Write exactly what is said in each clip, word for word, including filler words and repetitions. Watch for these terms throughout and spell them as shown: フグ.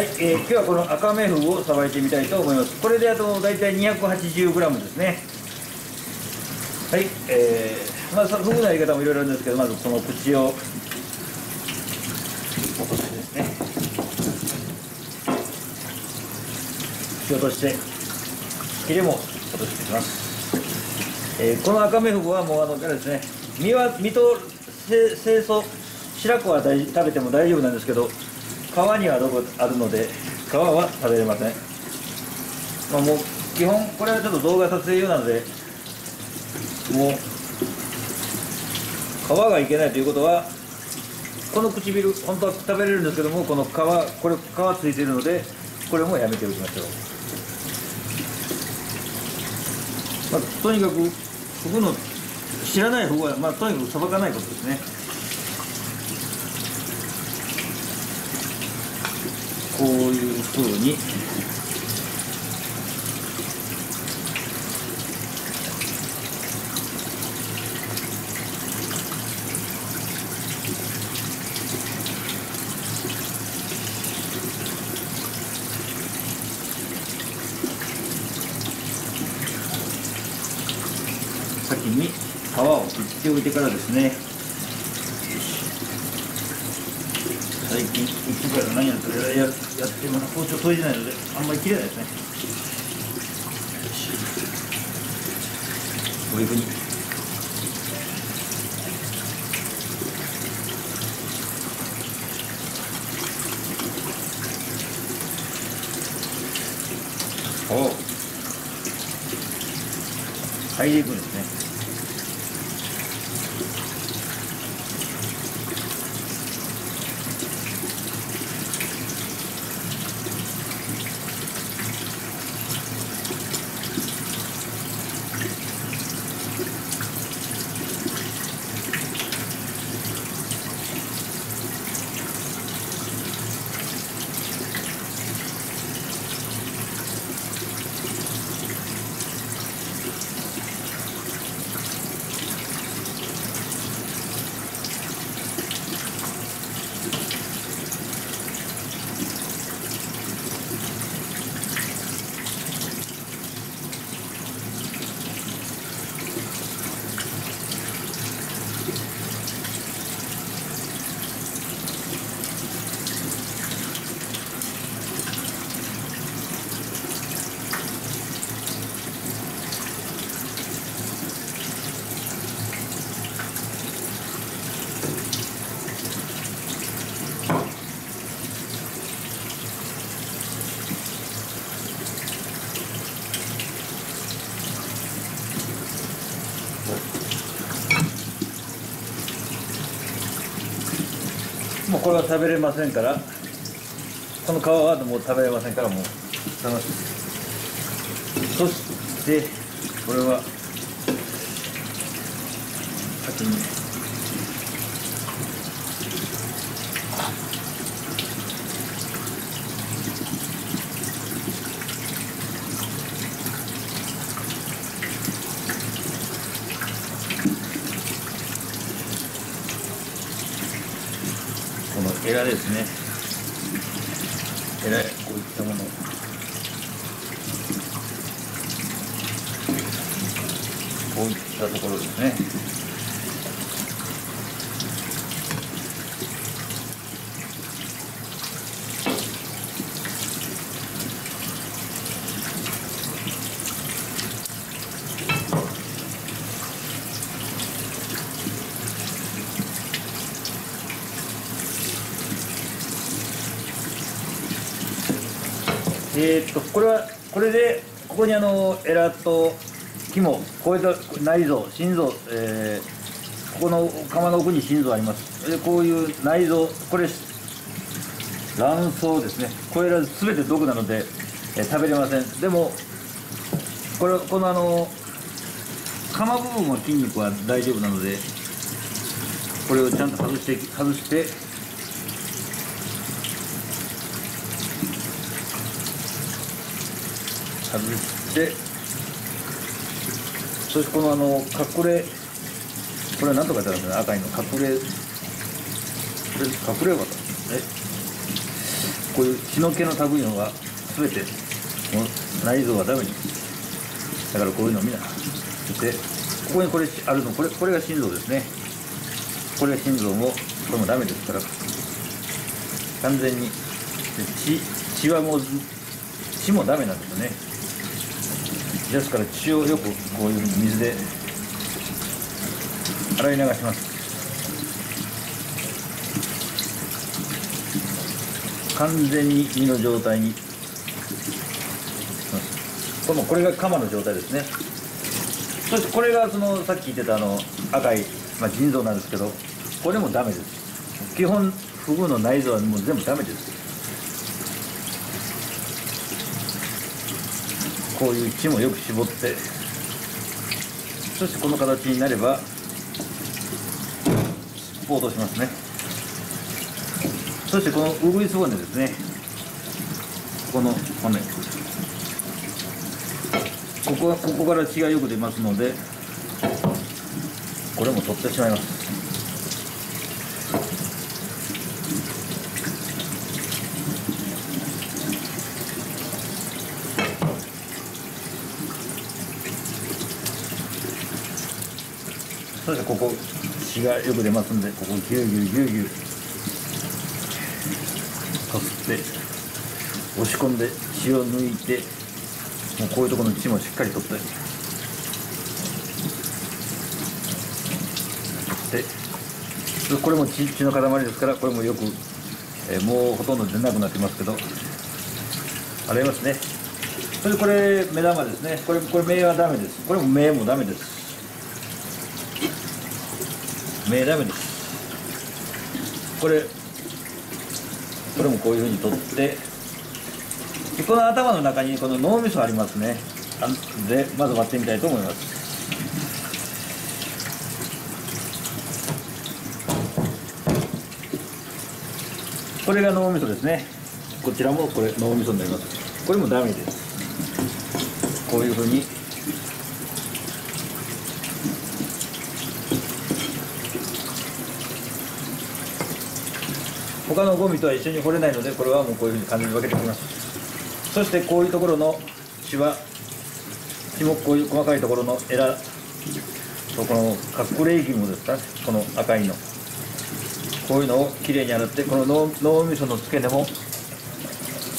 はい、えー、今日はこの赤めふをさばいてみたいと思います。これであと大体 にひゃくはちじゅうグラム ですね。はい、えー、まあふぐのやり方もいろいろあるんですけど、まずこの口を落としてですね、口を落としてヒレも落としていきます。えー、この赤めふはもうあのあれですね、身は身と清楚白子は大食べても大丈夫なんですけど、皮にはどこあるので皮は食べれません。まあ、もう基本これはちょっと動画撮影用なので、もう皮がいけないということは、この唇本当は食べれるんですけども、この皮これ皮ついているのでこれもやめておきましょう。まあ、とにかくフグの知らないフグは、まあ、とにかくさばかないことですね。こういうふうに先に皮を切っておいてからですね。最近、一回何やってるかやっても包丁研いでないのであんまり切れないですね。こういうふうに皮を剥いでいくんですね。もうこれは食べれませんから、この皮はもう食べれませんから、もう楽しい。そしてこれは先にエラですね。エラ、こういったもの。こういったところですね。えーっとこれはこれでここにあのエラと肝、こういった内臓、心臓、えー、ここの釜の奥に心臓あります。でこういう内臓、これ卵巣ですね。これらすべて毒なので、えー、食べれません。でもこれこのあの釜部分の筋肉は大丈夫なので、これをちゃんと外して外して。外して、そしてこのあの隠れ、これはなんとか言ったんですね、赤いの隠れ、隠れ綿ですね。こういう血の気の類いのが全てこの内臓がダメに、だからこういうのを見な。そしてここにこれあるの、これこれが心臓ですね。これが心臓もこれもダメですから、完全に血血はもう血もダメなんですよね。ですから血をよくこういうふうに水で洗い流します。完全に胃の状態に、このこれが鎌の状態ですね。そしてこれがそのさっき言ってたあの赤い、まあ、腎臓なんですけど、これもダメです。基本フグの内臓はもう全部ダメです。こういう血もよく絞って、そしてこの形になれば尻尾を落としますね。そしてこのうぐいす骨ですね、この骨、ここはここから血がよく出ますので、これも取ってしまいます。そしてここ血がよく出ますんで、ここぎゅうぎゅうぎゅうぎゅうこすって押し込んで血を抜いて、もうこういうところの血もしっかり取って取って、これも 血, 血の塊ですから、これもよく、えー、もうほとんど出なくなってますけど洗いますね。それでこれ目玉ですね、これこれ目はダメです。これも目もダメです。目ダメです。これこれもこういうふうに取って、でこの頭の中にこの脳みそありますね。でまず割ってみたいと思います。これが脳みそですね。こちらもこれ脳みそになります。これもダメです。こういうふうに他のゴミとは一緒に掘れないので、これはもうこういうふうに完全に分けておきます。そしてこういうところの血は、血もこういう細かいところのエラとこの隠れ液もですか、この赤いのこういうのをきれいに洗って、この 脳, 脳みその付け根も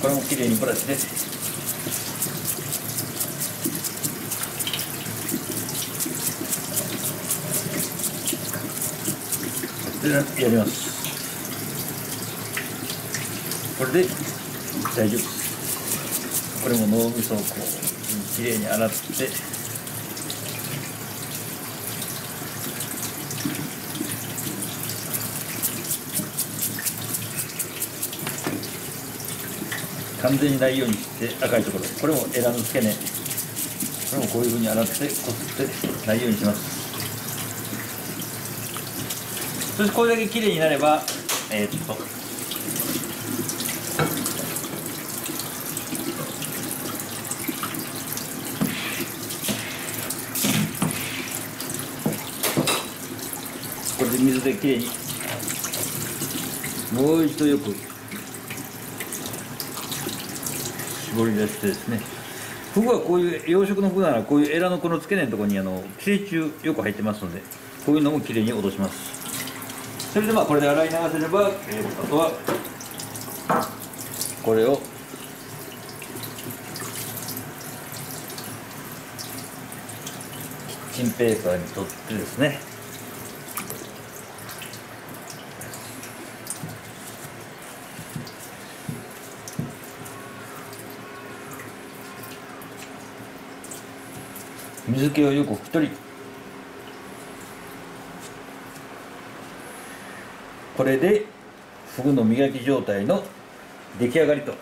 これもきれいにブラシでやります。これで大丈夫です。これも脳みそをこうきれいに洗って、完全にないようにして赤いところ、これも枝の付け根、これもこういうふうに洗ってこすってないようにします。そしてこれだけきれいになれば、えー、っと水できれいにもう一度よく絞り出してですね。フグはこういう養殖のフグならこういうエラのこの付け根のところにあの寄生虫よく入ってますので、こういうのもきれいに落とします。それでまあこれで洗い流せれば、えー、あとはこれをキッチンペーパーに取ってですね、水気をよく拭き取り、これでフグの磨き状態の出来上がりと。